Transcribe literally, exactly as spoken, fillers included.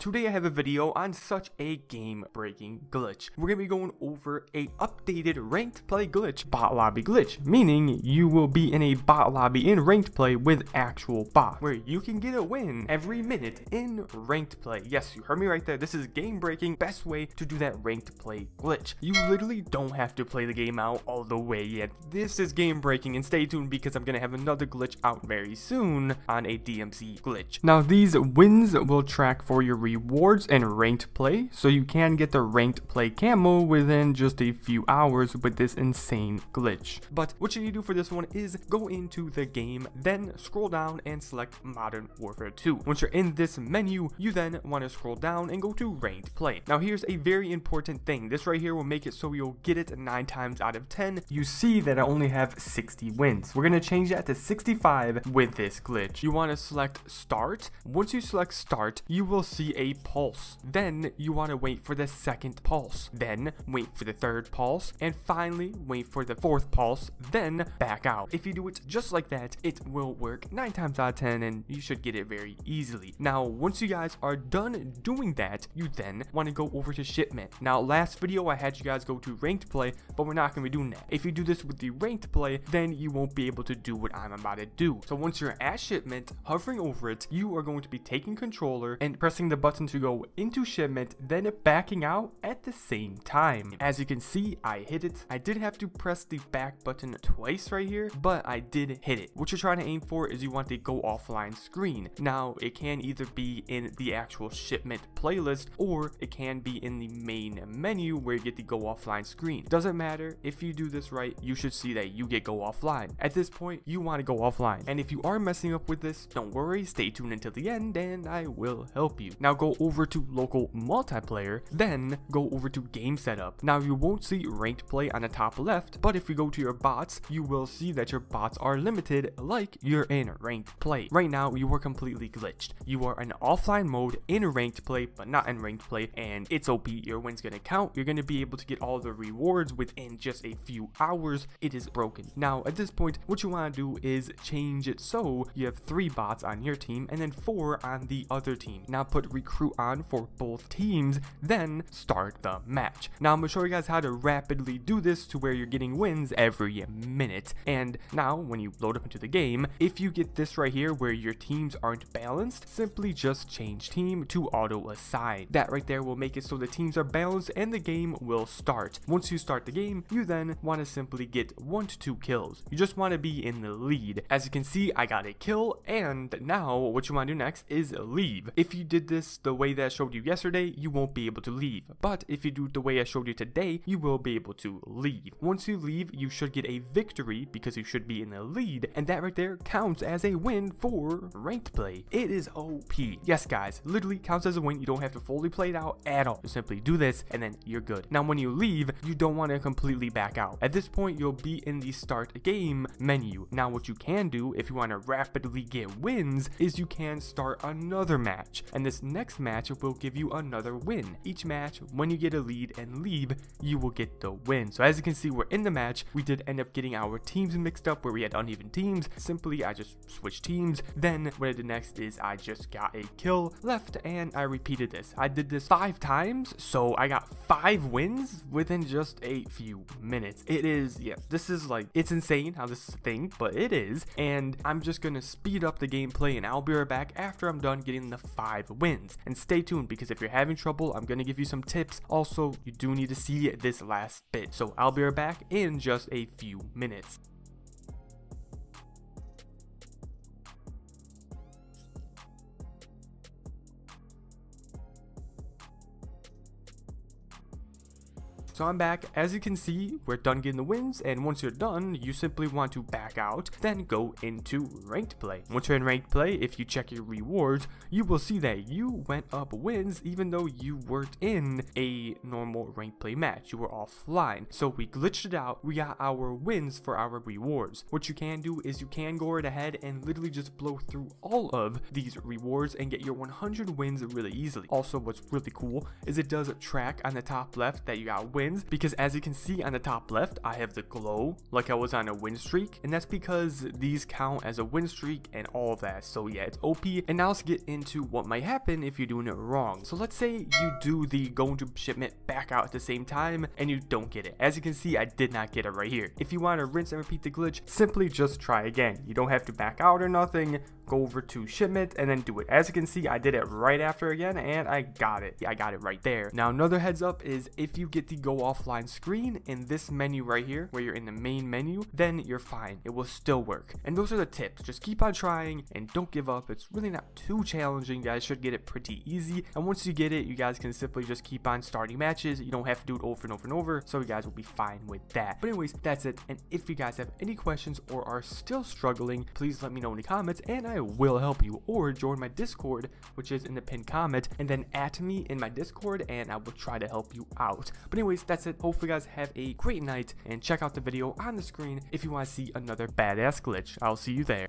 Today I have a video on such a game-breaking glitch. We're going to be going over a updated ranked play glitch, bot lobby glitch, meaning you will be in a bot lobby in ranked play with actual bot, where you can get a win every minute in ranked play. Yes, you heard me right there. This is game-breaking, best way to do that ranked play glitch. You literally don't have to play the game out all the way yet. This is game-breaking, and stay tuned because I'm going to have another glitch out very soon on a D M C glitch. Now, these wins will track for your rewards and ranked play, so you can get the ranked play camo within just a few hours with this insane glitch. But what you need to do for this one is go into the game, then scroll down and select Modern Warfare two. Once you're in this menu, you then want to scroll down and go to ranked play. Now here's a very important thing. This right here will make it so you'll get it nine times out of ten. You see that I only have sixty wins. We're going to change that to sixty-five with this glitch. You want to select start. Once you select start, you will see a A pulse. Then you want to wait for the second pulse, then wait for the third pulse, and finally wait for the fourth pulse, then back out. If you do it just like that, it will work nine times out of ten and you should get it very easily. Now once you guys are done doing that, you then want to go over to shipment. Now last video I had you guys go to ranked play, but we're not going to be doing that. If you do this with the ranked play, then you won't be able to do what I'm about to do. So once you're at shipment, hovering over it, you are going to be taking controller and pressing the button to go into shipment, then backing out at the same time. As you can see, I hit it. I did have to press the back button twice right here, but I did hit it. What you're trying to aim for is you want the go offline screen. Now it can either be in the actual shipment playlist, or it can be in the main menu where you get the go offline screen. Doesn't matter. If you do this right, you should see that you get go offline. At this point, you want to go offline, and if you are messing up with this, don't worry, stay tuned until the end and I will help you. Now go over to local multiplayer, then go over to game setup. Now you won't see ranked play on the top left, but if you go to your bots, you will see that your bots are limited, like you're in ranked play. Right now you are completely glitched. You are in offline mode in ranked play, but not in ranked play, and it's O P. Your win's gonna count. You're gonna be able to get all the rewards within just a few hours. It is broken. Now at this point, what you wanna do is change it so you have three bots on your team and then four on the other team. Now put recruit crew on for both teams, then start the match. Now I'm gonna show you guys how to rapidly do this to where you're getting wins every minute. And now when you load up into the game, if you get this right here where your teams aren't balanced, simply just change team to auto assign. That right there will make it so the teams are balanced and the game will start. Once you start the game, you then want to simply get one to two kills. You just want to be in the lead. As you can see, I got a kill, and now what you want to do next is leave. If you did this the way that I showed you yesterday, you won't be able to leave, but if you do it the way I showed you today, you will be able to leave. Once you leave, you should get a victory because you should be in the lead, and that right there counts as a win for ranked play. It is O P. Yes guys, literally counts as a win. You don't have to fully play it out at all. You simply do this and then you're good. Now when you leave, you don't want to completely back out. At this point, you'll be in the start game menu. Now what you can do if you want to rapidly get wins is you can start another match, and this next Next match will give you another win. Each match, when you get a lead and leave, you will get the win. So as you can see, we're in the match. We did end up getting our teams mixed up where we had uneven teams. Simply, I just switched teams. Then what I did next is I just got a kill, left, and I repeated this. I did this five times, so I got five wins within just a few minutes. It is, yeah, this is like, it's insane how this is a thing, but it is. And I'm just gonna speed up the gameplay, and I'll be right back after I'm done getting the five wins. And stay tuned, because if you're having trouble, I'm going to give you some tips. Also, you do need to see this last bit. So I'll be right back in just a few minutes. So I'm back. As you can see, we're done getting the wins, and once you're done, you simply want to back out, then go into ranked play. Once you're in ranked play, if you check your rewards, you will see that you went up wins even though you weren't in a normal ranked play match. You were offline. So we glitched it out. We got our wins for our rewards. What you can do is you can go right ahead and literally just blow through all of these rewards and get your one hundred wins really easily. Also, what's really cool is it does track on the top left that you got wins. wins, because as you can see on the top left, I have the glow like I was on a win streak, and that's because these count as a win streak and all that. So yeah, it's O P. And now let's get into what might happen if you're doing it wrong. So let's say you do the going to shipment back out at the same time and you don't get it. As you can see, I did not get it right here. If you want to rinse and repeat the glitch, simply just try again. You don't have to back out or nothing. Go over to shipment and then do it. As you can see, I did it right after again and I got it. Yeah, I got it right there. Now another heads up is if you get the go offline screen in this menu right here where you're in the main menu, then you're fine. It will still work. And those are the tips. Just keep on trying and don't give up. It's really not too challenging. You guys should get it pretty easy. And once you get it, you guys can simply just keep on starting matches. You don't have to do it over and over and over. So you guys will be fine with that. But anyways, that's it. And if you guys have any questions or are still struggling, please let me know in the comments and I will help you, or join my Discord, which is in the pinned comment, and then at me in my Discord and I will try to help you out. But anyways, that's it. Hopefully you guys have a great night and check out the video on the screen if you want to see another badass glitch. I'll see you there.